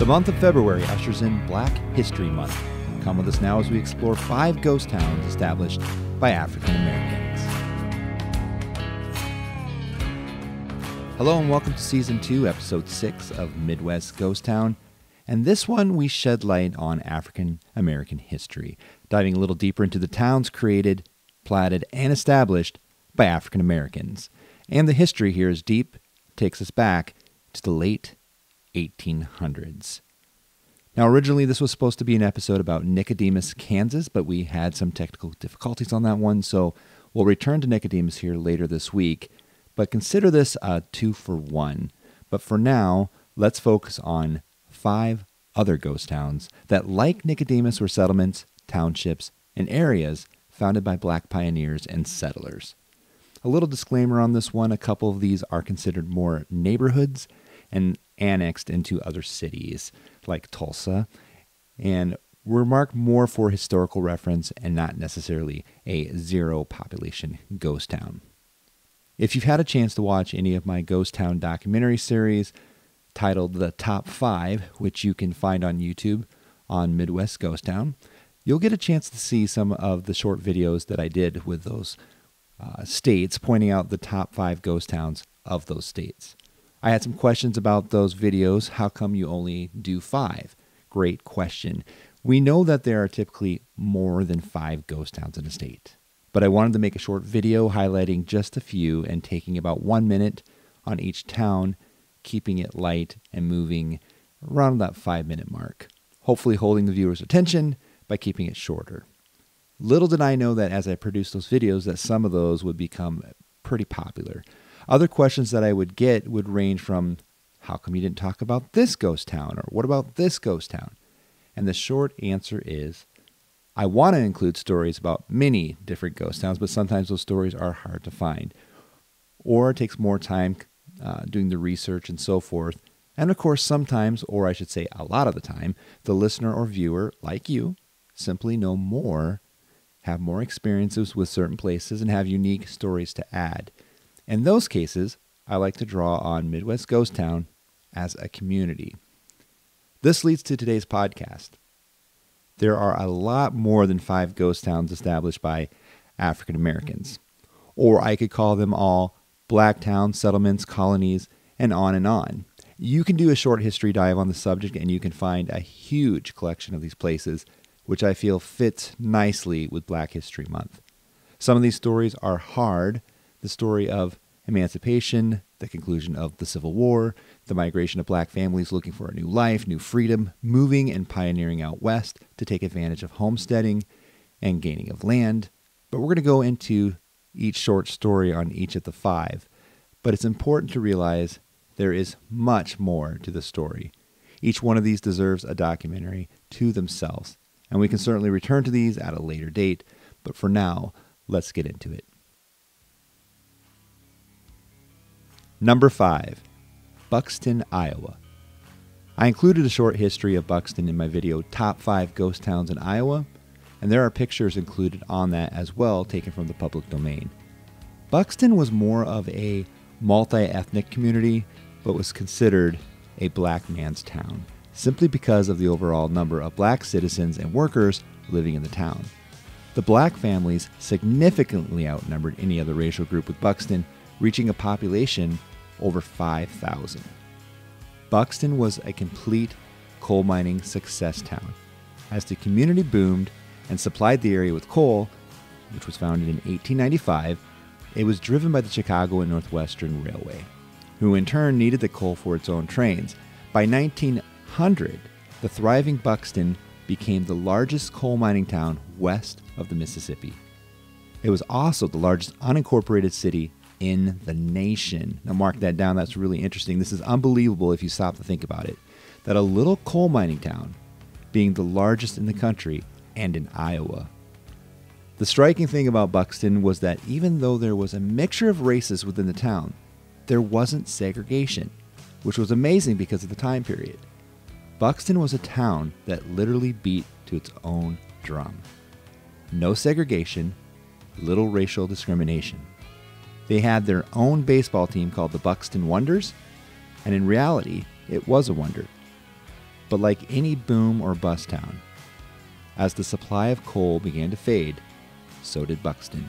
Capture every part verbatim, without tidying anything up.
The month of February ushers in Black History Month. Come with us now as we explore five ghost towns established by African Americans. Hello and welcome to Season two, Episode six of Midwest Ghost Town. And this one, we shed light on African American history, diving a little deeper into the towns created, platted, and established by African Americans. And the history here is deep, takes us back to the late eighteen hundreds. Now, originally, this was supposed to be an episode about Nicodemus, Kansas, but we had some technical difficulties on that one, so we'll return to Nicodemus here later this week. But consider this a two-for-one. But for now, let's focus on five other ghost towns that, like Nicodemus, were settlements, townships, and areas founded by black pioneers and settlers. A little disclaimer on this one, a couple of these are considered more neighborhoods and annexed into other cities like Tulsa, and were marked more for historical reference and not necessarily a zero-population ghost town. If you've had a chance to watch any of my ghost town documentary series titled The Top Five, which you can find on YouTube on Midwest Ghost Town, you'll get a chance to see some of the short videos that I did with those uh, states, pointing out the top five ghost towns of those states. I had some questions about those videos. How come you only do five? Great question. We know that there are typically more than five ghost towns in a state, but I wanted to make a short video highlighting just a few and taking about one minute on each town, keeping it light and moving around that five minute mark, hopefully holding the viewer's attention by keeping it shorter. Little did I know that as I produced those videos that some of those would become pretty popular. Other questions that I would get would range from, how come you didn't talk about this ghost town? Or what about this ghost town? And the short answer is, I want to include stories about many different ghost towns, but sometimes those stories are hard to find. Or it takes more time uh, doing the research and so forth. And of course, sometimes, or I should say a lot of the time, the listener or viewer, like you, simply know more, have more experiences with certain places, and have unique stories to add. In those cases, I like to draw on Midwest Ghost Town as a community. This leads to today's podcast. There are a lot more than five ghost towns established by African Americans, or I could call them all black towns, settlements, colonies, and on and on. You can do a short history dive on the subject, and you can find a huge collection of these places, which I feel fits nicely with Black History Month. Some of these stories are hard. The story of emancipation, the conclusion of the Civil War, the migration of black families looking for a new life, new freedom, moving and pioneering out west to take advantage of homesteading and gaining of land. But we're going to go into each short story on each of the five. But it's important to realize there is much more to the story. Each one of these deserves a documentary to themselves, and we can certainly return to these at a later date. But for now, let's get into it. Number five, Buxton, Iowa. I included a short history of Buxton in my video, Top five Ghost Towns in Iowa, and there are pictures included on that as well, taken from the public domain. Buxton was more of a multi-ethnic community, but was considered a black man's town, simply because of the overall number of black citizens and workers living in the town. The black families significantly outnumbered any other racial group, with Buxton reaching a population over five thousand. Buxton was a complete coal mining success town, as the community boomed and supplied the area with coal, which was founded in eighteen ninety-five. It was driven by the Chicago and Northwestern Railway, who in turn needed the coal for its own trains. By nineteen hundred, the thriving Buxton became the largest coal mining town west of the Mississippi. It was also the largest unincorporated city in the nation. Now mark that down, that's really interesting. This is unbelievable if you stop to think about it, that a little coal mining town being the largest in the country and in Iowa. The striking thing about Buxton was that even though there was a mixture of races within the town, there wasn't segregation, which was amazing because of the time period. Buxton was a town that literally beat to its own drum. No segregation, little racial discrimination. They had their own baseball team called the Buxton Wonders, and in reality, it was a wonder. but like any boom or bust town, as the supply of coal began to fade, so did Buxton.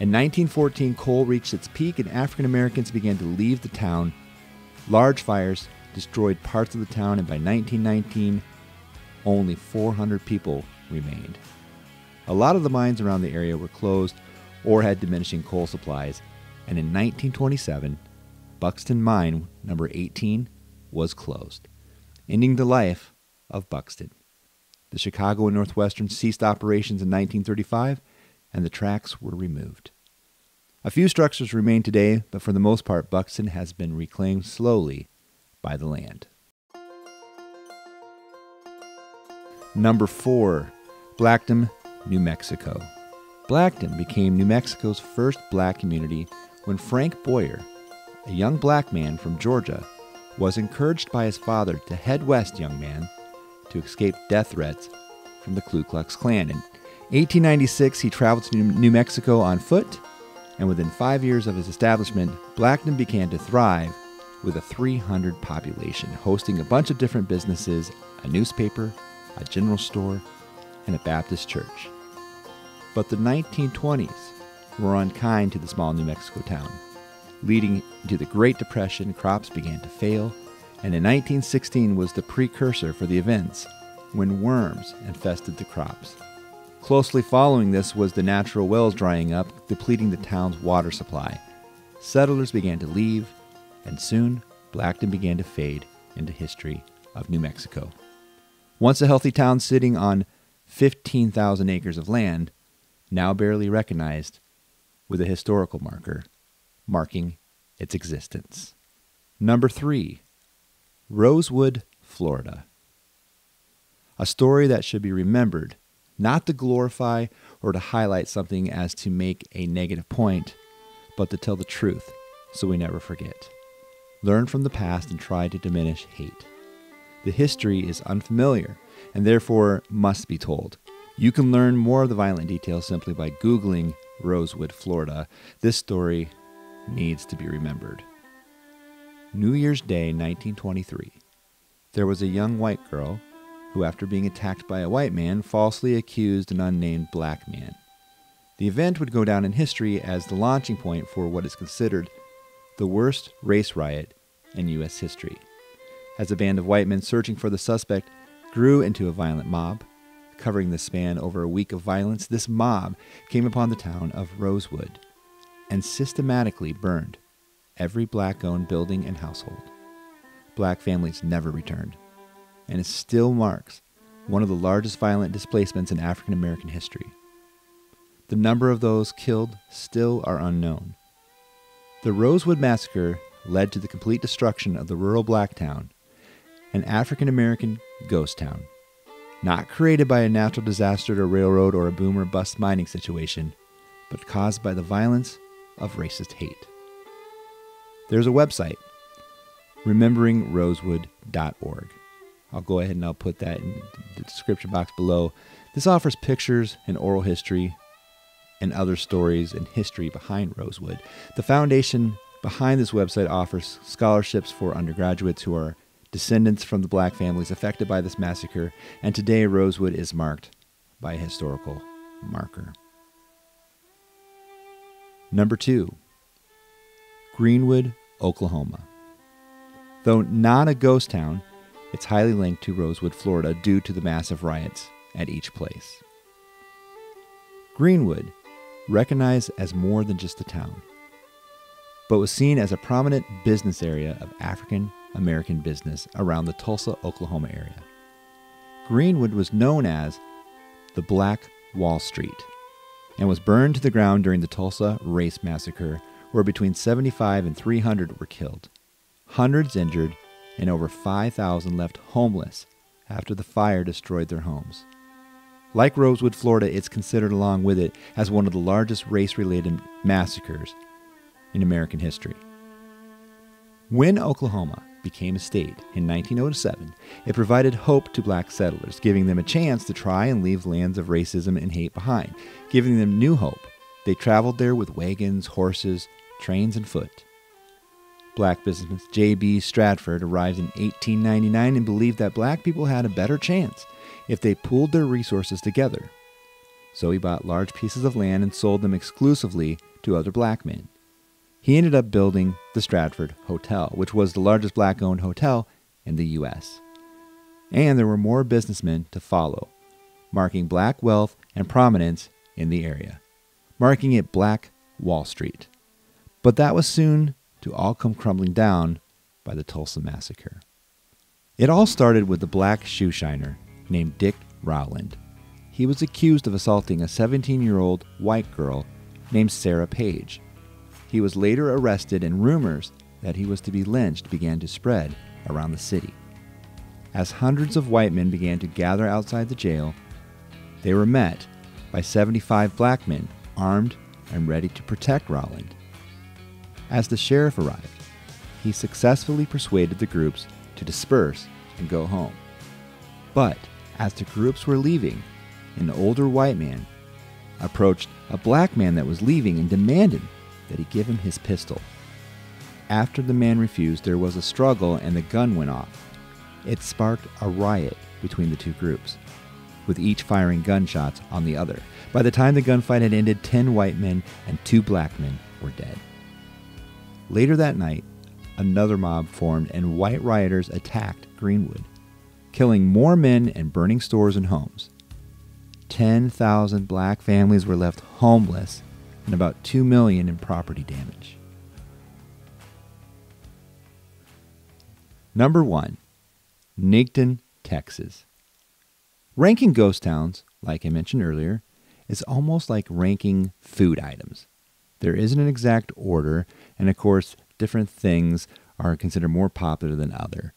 In nineteen fourteen, coal reached its peak and African Americans began to leave the town. Large fires destroyed parts of the town, and by nineteen nineteen, only four hundred people remained. A lot of the mines around the area were closed or had diminishing coal supplies, and in nineteen twenty-seven, Buxton Mine Number eighteen was closed, ending the life of Buxton. The Chicago and Northwestern ceased operations in nineteen thirty-five, and the tracks were removed. A few structures remain today, but for the most part, Buxton has been reclaimed slowly by the land. Number four, Blackdom, New Mexico. Blackdom became New Mexico's first black community when Frank Boyer, a young black man from Georgia, was encouraged by his father to head west, young man, to escape death threats from the Ku Klux Klan. And eighteen ninety-six, he traveled to New Mexico on foot, and within five years of his establishment, Blackdom began to thrive with a three hundred population, hosting a bunch of different businesses, a newspaper, a general store, and a Baptist church. But the nineteen twenties were unkind to the small New Mexico town. Leading to the Great Depression, crops began to fail, and in nineteen sixteen was the precursor for the events when worms infested the crops. Closely following this was the natural wells drying up, depleting the town's water supply. Settlers began to leave, and soon Blackdom began to fade into history of New Mexico. Once a healthy town sitting on fifteen thousand acres of land, now barely recognized with a historical marker marking its existence. Number three, Rosewood, Florida. A story that should be remembered not to glorify or to highlight something as to make a negative point, but to tell the truth so we never forget. Learn from the past and try to diminish hate. The history is unfamiliar and therefore must be told. You can learn more of the violent details simply by Googling Rosewood, Florida. This story needs to be remembered. New Year's Day, nineteen twenty-three. There was a young white girl who, after being attacked by a white man, falsely accused an unnamed black man. The event would go down in history as the launching point for what is considered the worst race riot in U S history, as a band of white men searching for the suspect grew into a violent mob. Covering the span over a week of violence, this mob came upon the town of Rosewood and systematically burned every black-owned building and household. Black families never returned, and it still marks one of the largest violent displacements in African American history. The number of those killed still are unknown. The Rosewood Massacre led to the complete destruction of the rural black town, an African American ghost town, not created by a natural disaster to railroad or a boom or bust mining situation, but caused by the violence of racist hate. There's a website, remembering rosewood dot org. I'll go ahead and I'll put that in the description box below. This offers pictures and oral history and other stories and history behind Rosewood. The foundation behind this website offers scholarships for undergraduates who are descendants from the black families affected by this massacre, and today Rosewood is marked by a historical marker. Number two, Greenwood, Oklahoma. Though not a ghost town, it's highly linked to Rosewood, Florida due to the massive riots at each place. Greenwood, recognized as more than just a town, but was seen as a prominent business area of African American business around the Tulsa, Oklahoma area. Greenwood was known as the Black Wall Street, and was burned to the ground during the Tulsa Race Massacre, where between seventy-five and three hundred were killed, hundreds injured, and over five thousand left homeless after the fire destroyed their homes. Like Rosewood, Florida, it's considered along with it as one of the largest race-related massacres in American history. When Oklahoma became a state in nineteen oh seven, it provided hope to black settlers, giving them a chance to try and leave lands of racism and hate behind, giving them new hope. They traveled there with wagons, horses, trains, and foot. Black businessman J B. Stratford arrived in eighteen ninety-nine and believed that black people had a better chance if they pooled their resources together. So he bought large pieces of land and sold them exclusively to other black men. He ended up building the Stratford Hotel, which was the largest black-owned hotel in the U S. And there were more businessmen to follow, marking black wealth and prominence in the area, marking it Black Wall Street. But that was soon to all come crumbling down by the Tulsa Massacre. It all started with a black shoe shiner named Dick Rowland. He was accused of assaulting a seventeen-year-old white girl named Sarah Page. He was later arrested, and rumors that he was to be lynched began to spread around the city. As hundreds of white men began to gather outside the jail, they were met by seventy-five black men armed and ready to protect Rowland. As the sheriff arrived, he successfully persuaded the groups to disperse and go home. But as the groups were leaving, an older white man approached a black man that was leaving and demanded that he give him his pistol. After the man refused, there was a struggle and the gun went off. It sparked a riot between the two groups, with each firing gunshots on the other. By the time the gunfight had ended, ten white men and two black men were dead. Later that night, another mob formed and white rioters attacked Greenwood, killing more men and burning stores and homes. ten thousand black families were left homeless and about two million in property damage. Number one, Nigton, Texas. Ranking ghost towns, like I mentioned earlier, is almost like ranking food items. There isn't an exact order, and of course, different things are considered more popular than other.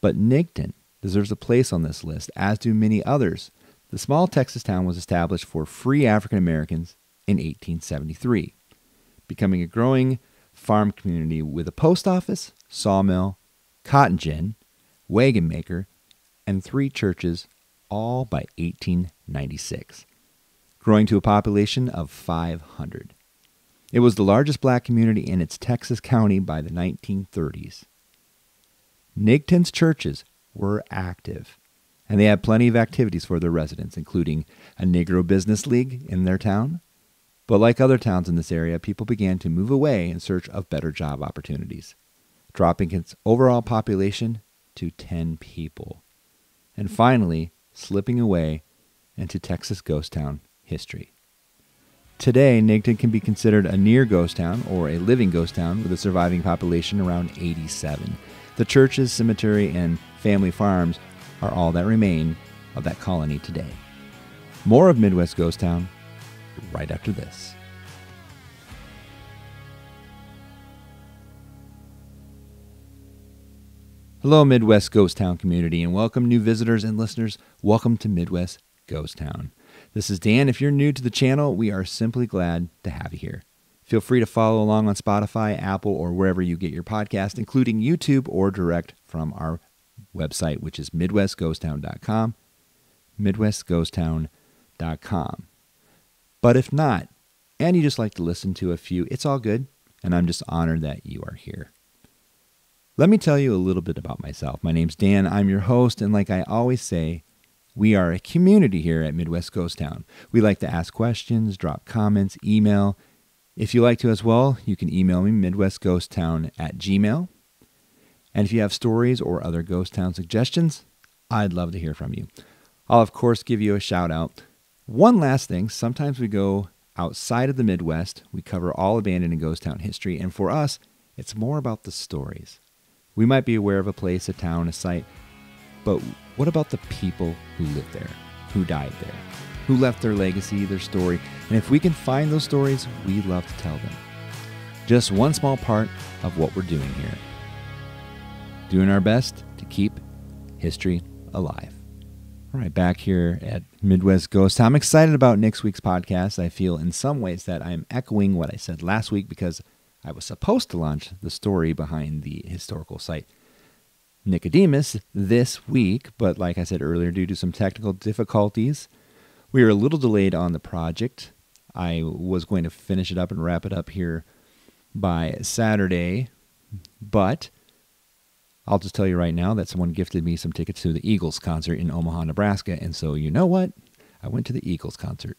But Nigton deserves a place on this list, as do many others. The small Texas town was established for free African Americans in eighteen seventy-three, becoming a growing farm community with a post office, sawmill, cotton gin, wagon maker, and three churches, all by eighteen ninety-six, growing to a population of five hundred. It was the largest black community in its Texas county by the nineteen thirties. Nigton's churches were active, and they had plenty of activities for their residents, including a Negro Business League in their town. But like other towns in this area, people began to move away in search of better job opportunities, dropping its overall population to ten people, and finally slipping away into Texas ghost town history. Today, Nigton can be considered a near ghost town or a living ghost town with a surviving population around eighty-seven. The churches, cemetery, and family farms are all that remain of that colony today. More of Midwest Ghost Town right after this. Hello, Midwest Ghost Town community, and welcome new visitors and listeners. Welcome to Midwest Ghost Town. This is Dan. If you're new to the channel, we are simply glad to have you here. Feel free to follow along on Spotify, Apple, or wherever you get your podcast, including YouTube or direct from our website, which is Midwest Ghost Town dot com, Midwest Ghost Town dot com. But if not, and you just like to listen to a few, it's all good, and I'm just honored that you are here. Let me tell you a little bit about myself. My name's Dan, I'm your host, and like I always say, we are a community here at Midwest Ghost Town. We like to ask questions, drop comments, email. If you like to as well, you can email me, Midwest Ghost Town at gmail dot com. And if you have stories or other ghost town suggestions, I'd love to hear from you. I'll, of course, give you a shout out. One last thing, sometimes we go outside of the Midwest. We cover all abandoned and ghost town history, and for us, it's more about the stories. We might be aware of a place, a town, a site, but what about the people who lived there, who died there, who left their legacy, their story? And if we can find those stories, we love to tell them. Just one small part of what we're doing here. Doing our best to keep history alive. All right, back here at Midwest Ghost Town. I'm excited about next week's podcast. I feel in some ways that I'm echoing what I said last week because I was supposed to launch the story behind the historical site Nicodemus this week, but like I said earlier, due to some technical difficulties, we were a little delayed on the project. I was going to finish it up and wrap it up here by Saturday, But I'll just tell you right now that someone gifted me some tickets to the Eagles concert in Omaha, Nebraska. And so you know what? I went to the Eagles concert.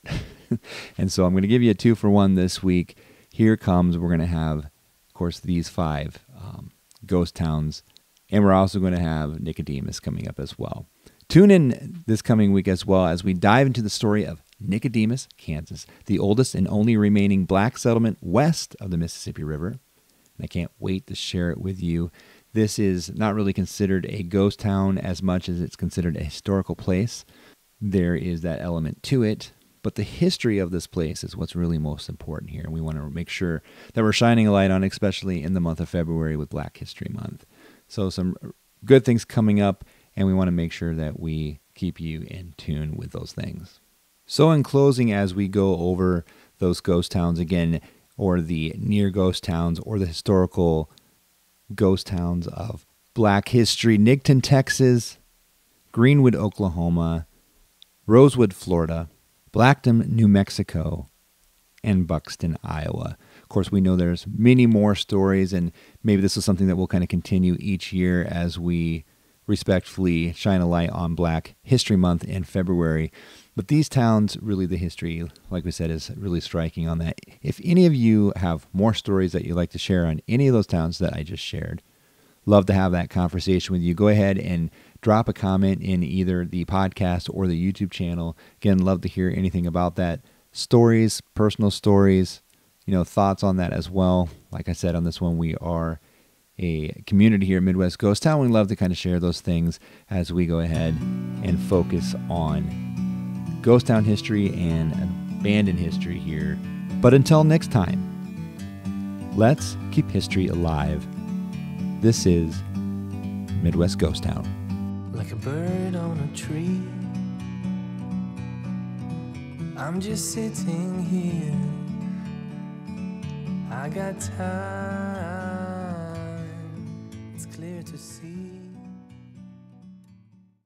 And so I'm going to give you a two for one this week. Here comes, we're going to have, of course, these five um, ghost towns. And we're also going to have Nicodemus coming up as well. Tune in this coming week as well as we dive into the story of Nicodemus, Kansas, the oldest and only remaining black settlement west of the Mississippi River. And I can't wait to share it with you. This is not really considered a ghost town as much as it's considered a historical place. There is that element to it, but the history of this place is what's really most important here. And we want to make sure that we're shining a light on, especially in the month of February with Black History Month. So some good things coming up, and we want to make sure that we keep you in tune with those things. So in closing, as we go over those ghost towns again, or the near ghost towns, or the historical ghost towns of Black history, Nigton, Texas, Greenwood, Oklahoma, Rosewood, Florida, Blackdom, New Mexico, and Buxton, Iowa. Of course, we know there's many more stories, and maybe this is something that will kind of continue each year as we respectfully shine a light on Black History Month in February. But these towns, really the history, like we said, is really striking on that. If any of you have more stories that you'd like to share on any of those towns that I just shared, love to have that conversation with you. Go ahead and drop a comment in either the podcast or the YouTube channel. Again, love to hear anything about that. Stories, personal stories, you know, thoughts on that as well. Like I said on this one, we are a community here at Midwest Ghost Town. We love to kind of share those things as we go ahead and focus on ghost town history and abandoned history here. But until next time, let's keep history alive. This is Midwest Ghost Town. Like a bird on a tree, I'm just sitting here. I got time.